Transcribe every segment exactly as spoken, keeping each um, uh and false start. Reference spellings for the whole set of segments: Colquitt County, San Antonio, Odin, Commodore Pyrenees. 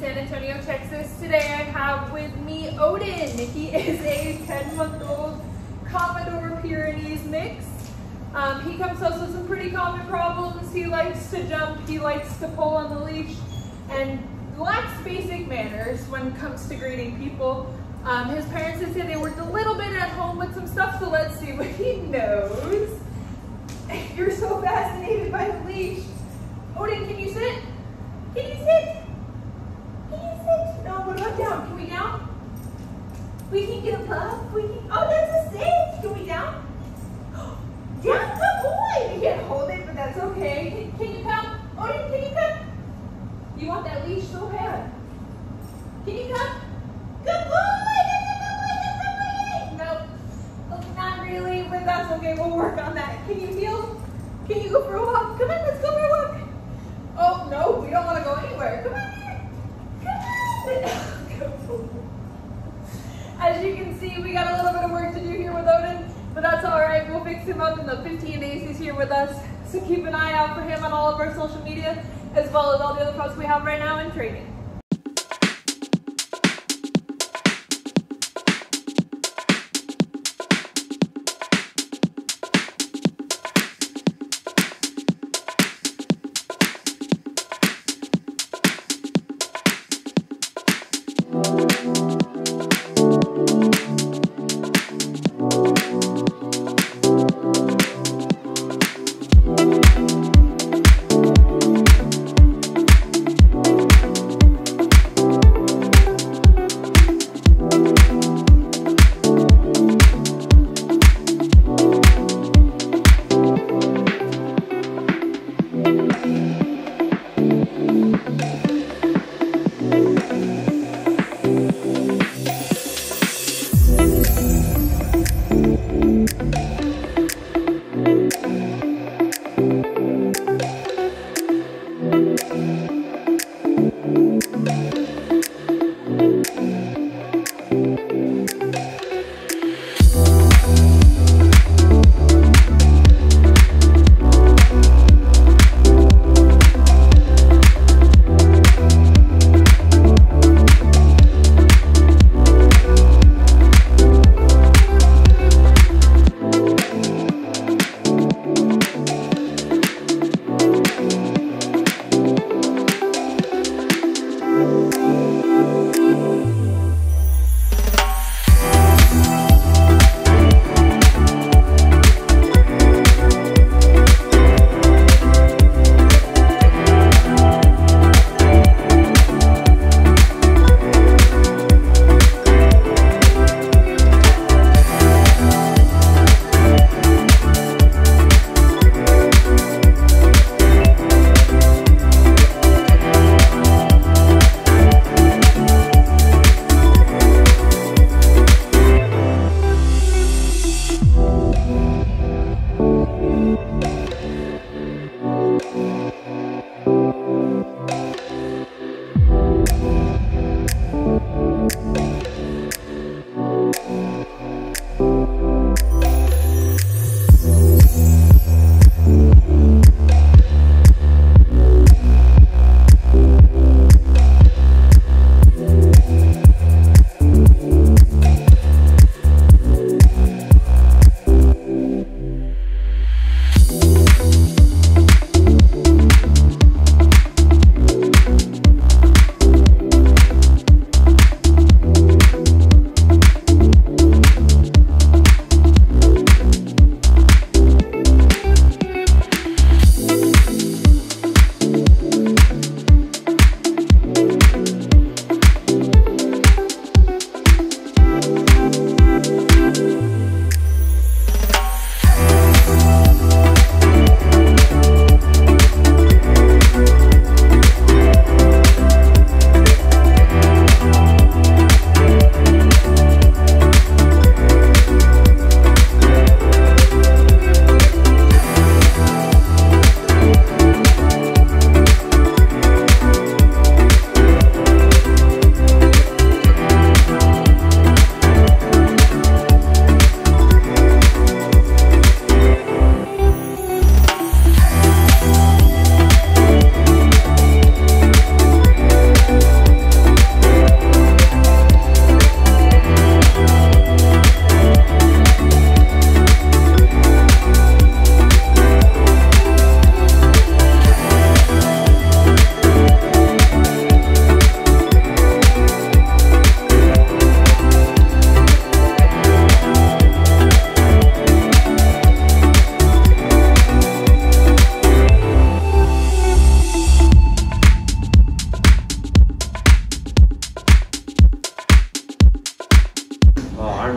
San Antonio, Texas. Today I have with me Odin. He is a ten month old Commodore Pyrenees mix. Um, he comes to us with some pretty common problems. He likes to jump, he likes to pull on the leash, and lacks basic manners when it comes to greeting people. Um, his parents did say they worked a little bit at home with some stuff, so let's see what he knows. You're so fascinated by the leash. Odin, can you sit? Can you sit? Can you sit? No, what about down? Can we down? We can get up. We can. Oh, that's a sit. Can we down? Down, good boy. You can't hold it, but that's okay. Can you come? Odin, can you come? You want that leash so bad. Can you come? Good boy. Good boy. Good boy. Nope. Not really, but that's okay. We'll work on that. Can you feel? Can you go for a walk? Come on, let's go for a walk. Oh, no, we don't want to go anywhere. Come on here. Come on. As you can see, we got a little bit of work to do here with Odin, but that's all right. We'll fix him up in the fifteen days he's here with us. So keep an eye out for him on all of our social media, as well as all the other products we have right now in training.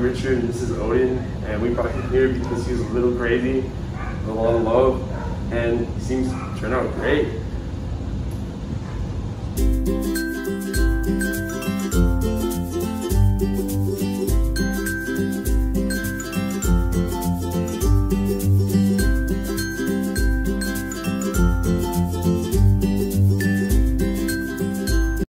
Richard, and this is Odin, and we brought him here because he was a little crazy, a lot of love, and he seems to turn out great.